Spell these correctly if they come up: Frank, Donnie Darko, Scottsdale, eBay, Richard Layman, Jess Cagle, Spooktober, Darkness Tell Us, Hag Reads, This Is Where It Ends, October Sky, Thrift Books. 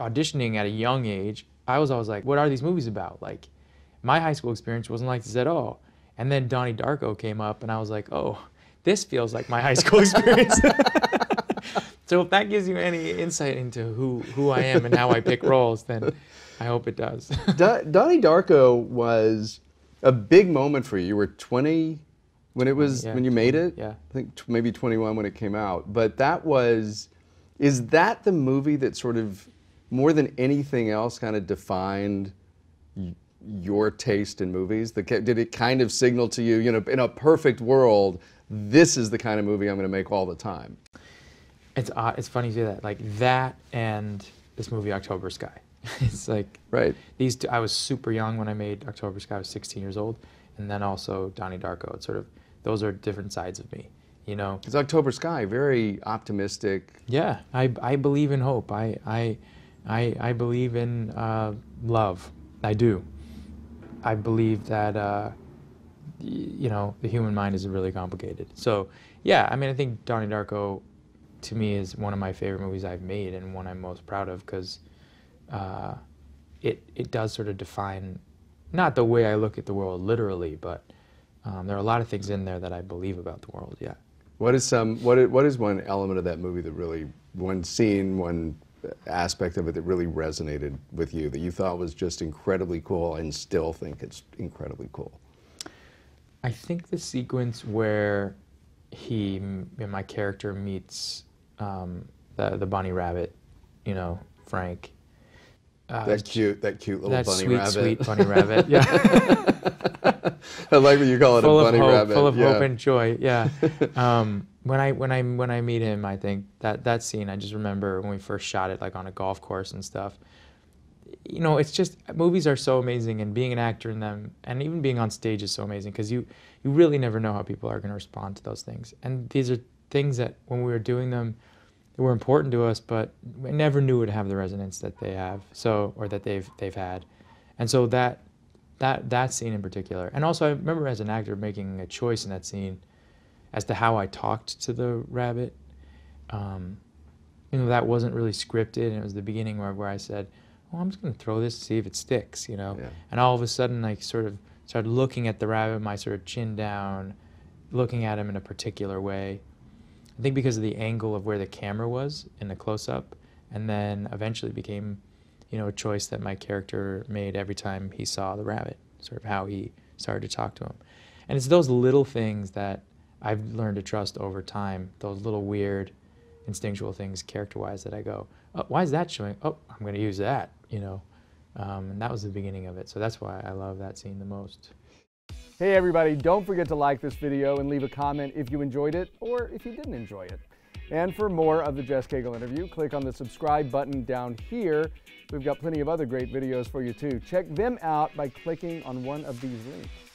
auditioning at a young age, I was always like, what are these movies about? Like, my high school experience wasn't like this at all. And then Donnie Darko came up, and I was like, oh, this feels like my high school experience. So if that gives you any insight into who I am and how I pick roles, then I hope it does. Donnie Darko was a big moment for you. You were 20 when it was, yeah, when you made it? Yeah. I think maybe 21 when it came out. But that was, is that the movie that sort of, more than anything else, kind of defined your taste in movies? Did it kind of signal to you, you know, in a perfect world, this is the kind of movie I'm going to make all the time? It's funny you say that. Like that and this movie, October Sky. It's like, right. These two, I was super young when I made October Sky. I was 16 years old. And then also Donnie Darko. It's sort of, those are different sides of me, you know? Because October Sky, very optimistic. Yeah, I believe in hope. I believe in love. I do. I believe that, you know, the human mind is really complicated. So, yeah, I mean, I think Donnie Darko, to me, is one of my favorite movies I've made and one I'm most proud of because it does sort of define, not the way I look at the world literally, but there are a lot of things in there that I believe about the world, yeah. What is one element of that movie that really, one scene, one aspect of it that really resonated with you, that you thought was just incredibly cool and still think it's incredibly cool? I think the sequence where he and my character meets the bunny rabbit, you know, Frank. That cute little bunny rabbit. That sweet bunny rabbit, yeah. I like what you call it, a bunny rabbit. Full of hope and joy, yeah. When I meet him, I think that scene, I just remember when we first shot it, like on a golf course and stuff. You know, it's just, movies are so amazing, and being an actor in them, and even being on stage is so amazing, because you really never know how people are going to respond to those things. And these are things that, when we were doing them, they were important to us, but we never knew would have the resonance that they have, so, or that they've had. And so that scene in particular, and also I remember as an actor making a choice in that scene as to how I talked to the rabbit. You know, that wasn't really scripted, and it was the beginning where I said, well, I'm just going to throw this to see if it sticks, you know? Yeah. And all of a sudden, I sort of started looking at the rabbit, my sort of chin down, looking at him in a particular way. I think because of the angle of where the camera was in the close-up, and then eventually became, you know, a choice that my character made every time he saw the rabbit, sort of how he started to talk to him. And it's those little things that I've learned to trust over time, those little weird instinctual things character-wise that I go, oh, why is that showing? Oh, I'm going to use that, you know. And that was the beginning of it. So that's why I love that scene the most. Hey everybody, don't forget to like this video and leave a comment if you enjoyed it or if you didn't enjoy it. And for more of the Jess Cagle interview, click on the subscribe button down here. We've got plenty of other great videos for you too. Check them out by clicking on one of these links.